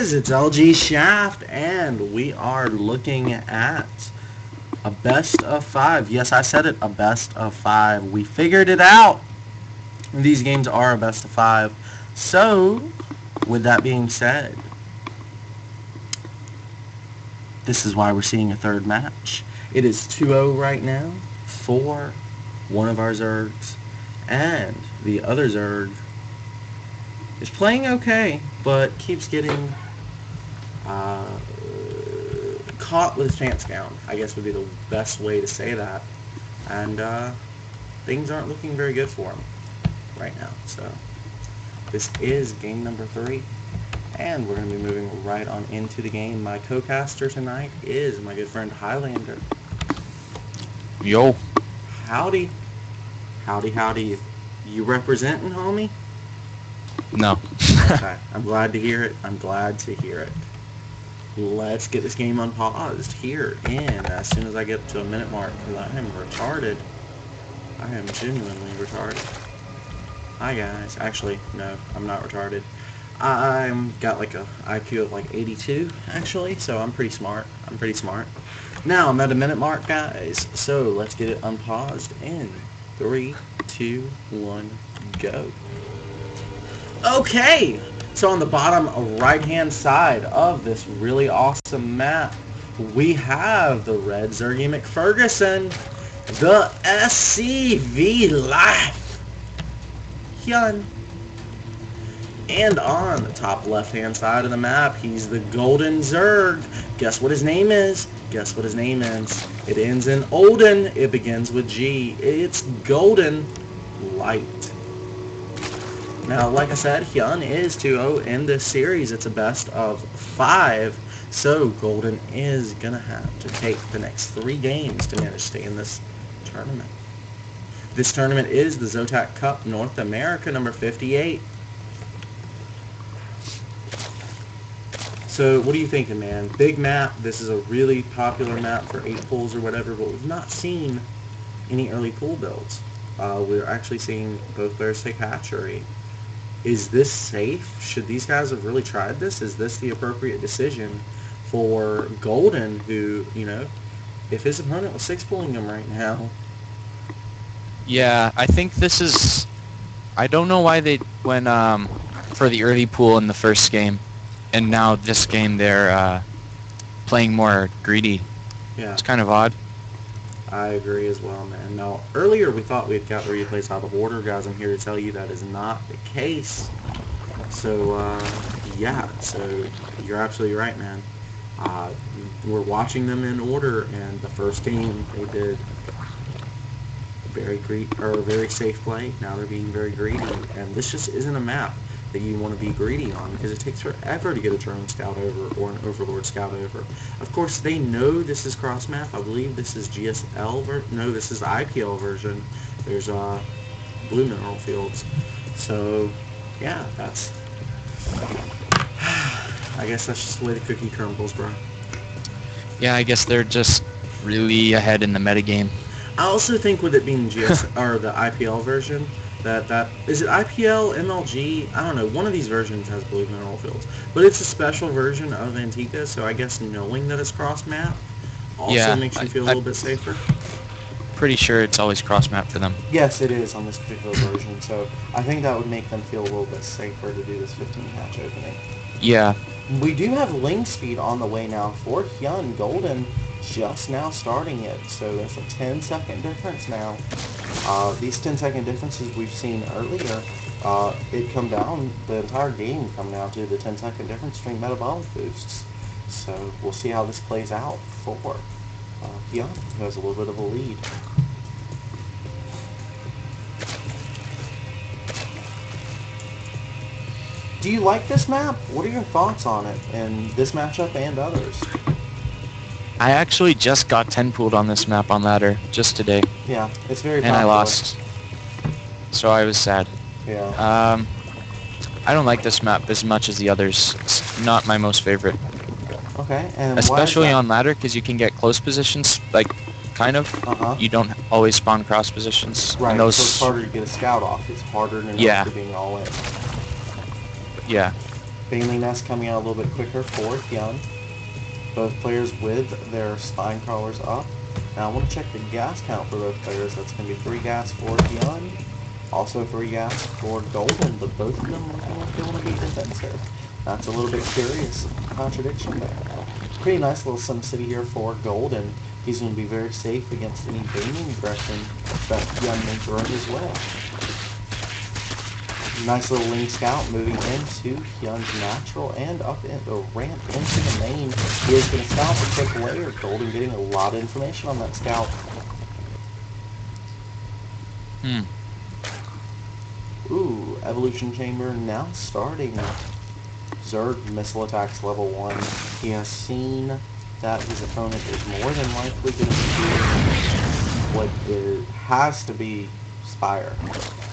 guys, it's LG Shaft, and we are looking at a best of five. Yes, I said it, a best of five. We figured it out. These games are a best of five. So, with that being said, this is why we're seeing a third match. It is 2-0 right now for one of our Zergs, and the other Zerg is playing okay, but keeps getting caught with his pants down, I guess would be the best way to say that. And things aren't looking very good for him right now. So this is game number 3, and we're going to be moving right on into the game. My co-caster tonight is my good friend Highlander. Yo. Howdy. Howdy, howdy. You representing, homie? No. Okay. I'm glad to hear it. I'm glad to hear it. Let's get this game unpaused here, and as soon as I get to a minute mark, because I am retarded. I am genuinely retarded. Hi, guys. Actually, no, I'm not retarded. I'm got like a IQ of like 82, actually, so I'm pretty smart. I'm pretty smart. Now, I'm at a minute mark, guys, so let's get it unpaused in 3, 2, 1, go. Okay, so on the bottom right-hand side of this really awesome map, we have the Red Zergy McFerguson, the SCV Life-Hyun. And on the top left-hand side of the map, he's the Golden Zerg. Guess what his name is? Guess what his name is? It ends in Olden. It begins with G. It's Golden Light. Now, like I said, Hyun is 2-0 in this series. It's a best of 5. So, Golden is going to have to take the next 3 games to manage to stay in this tournament. This tournament is the Zotac Cup North America, number 58. So, what are you thinking, man? Big map. This is a really popular map for 8 pools or whatever, but we've not seen any early pool builds. We're actually seeing both players take hatchery. Is this safe? Should these guys have really tried this? Is this the appropriate decision for Golden, who, you know, if his opponent was 6-pooling him right now? Yeah, I think this is... I don't know why they went for the early pool in the first game. And now this game they're playing more greedy. Yeah, it's kind of odd. I agree as well, man. Now, earlier we thought we'd got replays out of order, guys. I'm here to tell you that is not the case. So, yeah. So, you're absolutely right, man. We're watching them in order, and the first game they did very safe play. Now they're being very greedy, and this just isn't a map that you want to be greedy on, because it takes forever to get a drone scout over or an overlord scout over. Of course, they know this is cross map. I believe this is GSL no, this is IPL version. There's blue mineral fields. So yeah, that's I guess that's just the way the cookie crumbles, bro. Yeah, I guess they're just really ahead in the metagame. I also think with it being or the IPL version, that is it IPL, MLG, I don't know, one of these versions has blue mineral fields, but it's a special version of Antiga, so I guess knowing that it's cross map also makes you feel a little bit safer. Pretty sure it's always cross map for them. Yes, it is on this particular version, so I think that would make them feel a little bit safer to do this 15 hatch opening. Yeah, we do have link speed on the way now for Hyun. Golden just now starting it, so that's a 10-second difference now. These 10-second differences we've seen earlier, it come down, the entire game come down to the 10-second difference between metabolic boosts. So we'll see how this plays out for Hyun, who has a little bit of a lead. Do you like this map? What are your thoughts on it and this matchup and others? I actually just got 10-pooled on this map on ladder just today. Yeah, it's very popular. And I lost, so I was sad. Yeah. I don't like this map as much as the others. It's not my most favorite. Okay, and especially on ladder, because you can get close positions, like, kind of. Uh-huh. You don't always spawn cross positions. Right, and those... so it's harder to get a scout off. It's harder than being all in. Yeah. Baneling Nest coming out a little bit quicker for Hyun. Both players with their spine crawlers up. Now I want to check the gas count for both players. That's going to be 3 gas for Hyun. Also 3 gas for Golden. The both of them looking like they want to be defensive. That's a little bit curious. Contradiction there. Pretty nice little sim city here for Golden. He's going to be very safe against any baning aggression that Hyun may throw his way. Nice little Ling Scout moving into Hyun's natural and up in the ramp into the main. He is going to scout a quick layer. Golden getting a lot of information on that scout. Ooh, Evolution Chamber now starting. Zerg missile attacks level 1. He has seen that his opponent is more than likely going to do what it has to be Spire.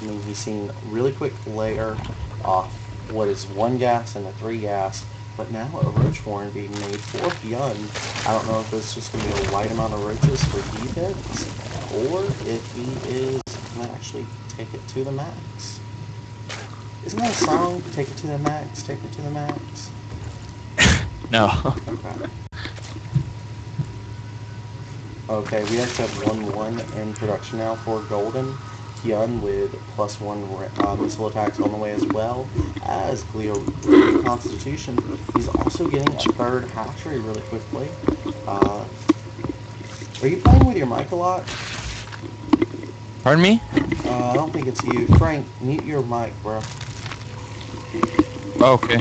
I mean, he's seen really quick layer off what is 1 gas and a 3 gas, but now a roach warren being made for Hyun. I don't know if it's just going to be a light amount of roaches for defense, or if he is going to actually take it to the max. Isn't that a song? Take it to the max, take it to the max. No. Okay. Okay, we actually have 1-1 in production now for Golden. Hyun with +1 missile attacks on the way as well as Gleo Constitution. He's also getting a 3rd hatchery really quickly. Are you playing with your mic a lot? Pardon me? I don't think it's you. Frank, mute your mic, bro. Okay.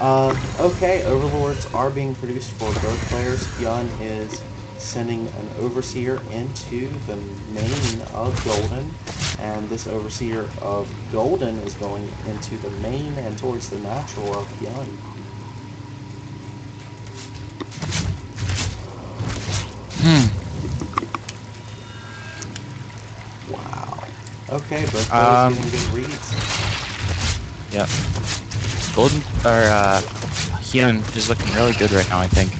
Okay, Overlords are being produced for both players. Hyun is sending an Overseer into the main of Golden, and this Overseer of Golden is going into the main and towards the natural of Hyun. Wow. Okay, both players getting good reads. Yeah. Golden, or, Hyun is looking really good right now, I think.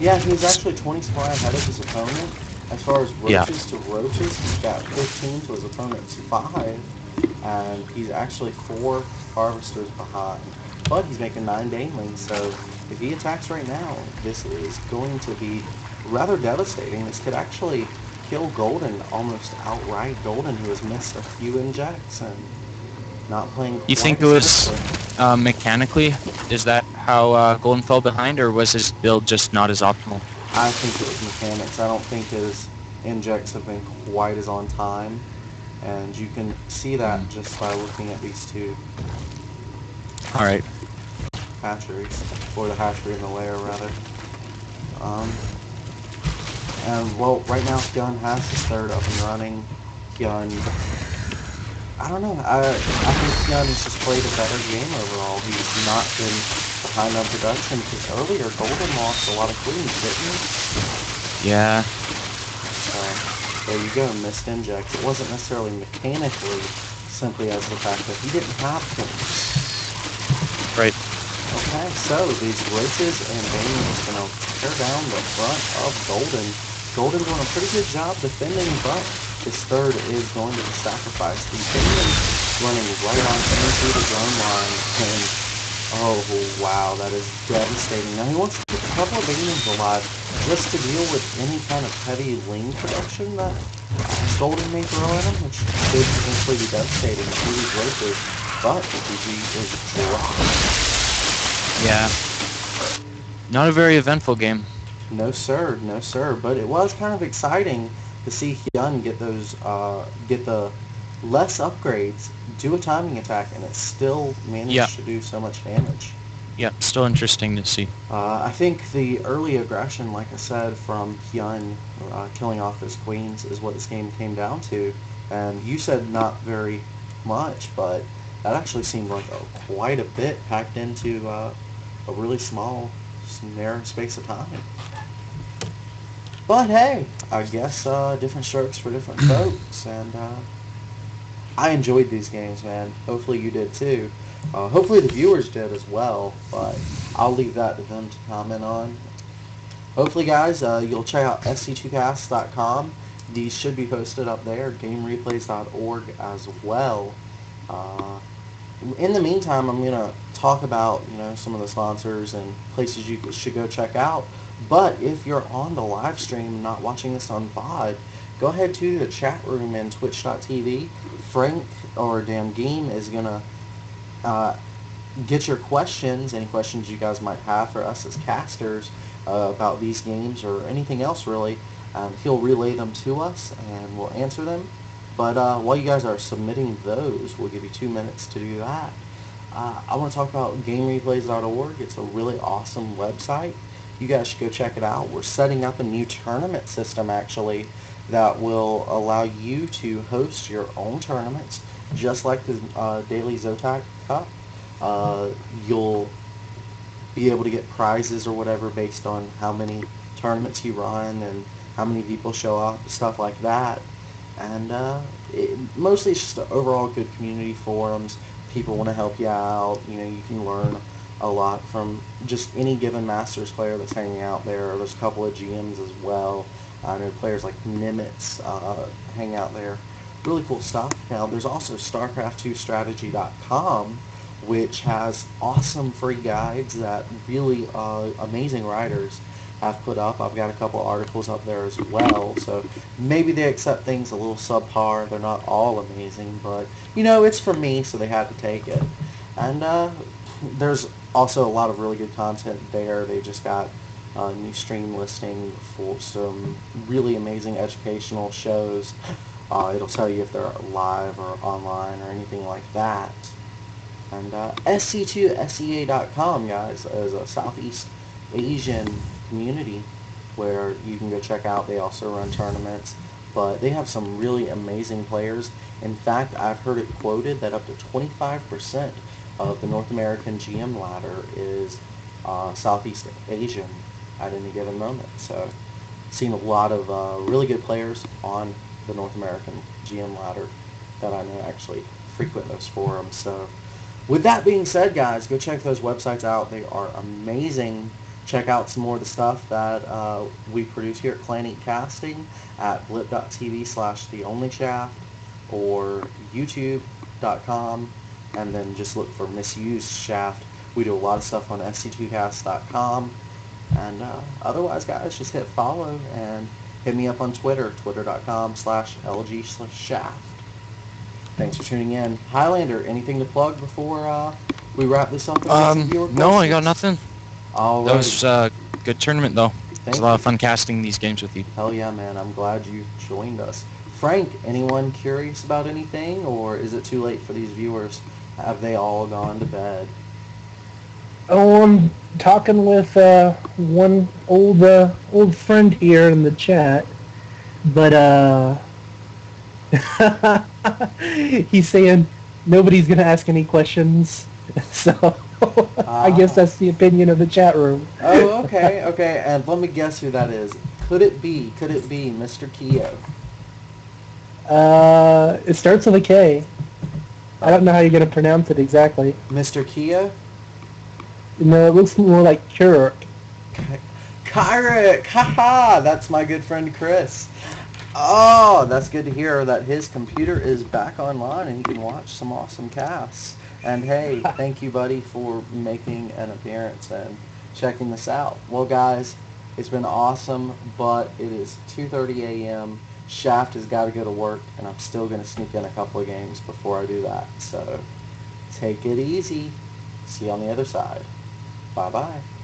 Yeah, he's actually 20 square ahead of his opponent. As far as roaches to roaches, he's got 15 to his opponent's 5. And he's actually 4 harvesters behind. But he's making 9 banelings, so if he attacks right now, this is going to be rather devastating. This could actually kill Golden almost outright. Golden, who has missed a few injects and not playing. You think it was mechanically? Is that how Golden fell behind, or was his build just not as optimal? I think it was mechanics. I don't think his injects have been quite as on time, and you can see that just by looking at these two. All right. Hatcheries, or the hatchery and the lair rather. And well, right now Hyun has his 3rd up and running. Hyun. I don't know. I think Hyun has just played a better game overall. He's not been behind on production because earlier Golden lost a lot of queens, didn't he? Yeah. There you go, missed injects. It wasn't necessarily mechanically, simply as the fact that he didn't have queens. Right. Okay, so these roaches and Bane's are going to tear down the front of Golden. Golden doing a pretty good job defending, but his 3rd is going to be sacrificed. The Baneling running right on into the drone line, and oh wow, that is devastating. Now he wants to keep a couple of Banelings alive just to deal with any kind of heavy Ling production that Golden may throw at him, which could potentially be devastating to these roaches, but the PG is dropped. Yeah. Not a very eventful game. No sir, no sir, but it was kind of exciting to see Hyun get those, get the less upgrades, do a timing attack, and it still managed to do so much damage. Yeah, still interesting to see. I think the early aggression, like I said, from Hyun killing off his queens is what this game came down to. And you said not very much, but that actually seemed like quite a bit packed into a really small, narrow space of time. But hey, I guess different strokes for different folks, and I enjoyed these games, man. Hopefully you did too. Hopefully the viewers did as well, but I'll leave that to them to comment on. Hopefully, guys, you'll check out SC2SEA.com. These should be posted up there, gamereplays.org as well. In the meantime, I'm going to talk about, you know, some of the sponsors and places you should go check out. But if you're on the live stream, not watching this on VOD, go ahead to the chat room in twitch.tv. Frank or Damn Game is going to get your questions, any questions you guys might have for us as casters about these games or anything else really. He'll relay them to us and we'll answer them. But while you guys are submitting those, we'll give you 2 minutes to do that. I want to talk about gamereplays.org. It's a really awesome website. You guys should go check it out. We're setting up a new tournament system, actually, that will allow you to host your own tournaments, just like the Daily Zotac Cup. You'll be able to get prizes or whatever based on how many tournaments you run and how many people show up, stuff like that. And mostly it's just an overall good community forums. People want to help you out. You know, you can learn a lot from just any given Masters player that's hanging out there. There's a couple of GMs as well. I know players like Nimitz hang out there. Really cool stuff. Now, there's also StarCraft2Strategy.com, which has awesome free guides that really amazing writers have put up. I've got a couple articles up there as well, so maybe they accept things a little subpar. They're not all amazing, but, you know, it's for me, so they had to take it. And there's also a lot of really good content there. They just got a new stream listing for some really amazing educational shows. It'll tell you if they're live or online or anything like that. And SC2SEA.com, guys, is a Southeast Asian community where you can go check out. They also run tournaments, but they have some really amazing players. In fact, I've heard it quoted that up to 25% of the North American GM ladder is Southeast Asian at any given moment. So seen a lot of really good players on the North American GM ladder that I know actually frequent those forums. So with that being said, guys, go check those websites out. They are amazing. Check out some more of the stuff that we produce here at Clan Eat Casting at blip.tv/theonlyshaft or youtube.com, and then just look for Misused Shaft. We do a lot of stuff on sc2cast.com. And otherwise, guys, just hit follow and hit me up on Twitter, twitter.com/LG Shaft. Thanks for tuning in. Highlander, anything to plug before we wrap this up? No, I got nothing. Alrighty. That was a good tournament, though. It's a lot of fun casting these games with you. Hell yeah, man. I'm glad you joined us. Frank, anyone curious about anything, or is it too late for these viewers? Have they all gone to bed? Oh, I'm talking with one old friend here in the chat, but he's saying nobody's going to ask any questions, so... I guess that's the opinion of the chat room. Oh, okay, okay. And let me guess who that is. Could it be Mr. Keogh? It starts with a K. I don't know how you're going to pronounce it exactly. Mr. Keogh? No, it looks more like Kyrick. Kyrick! Haha! That's my good friend Chris. Oh, that's good to hear that his computer is back online and you can watch some awesome casts. And hey, thank you, buddy, for making an appearance and checking this out. Well, guys, it's been awesome, but it is 2:30 a.m. Shaft has got to go to work, and I'm still going to sneak in a couple of games before I do that. So take it easy. See you on the other side. Bye-bye.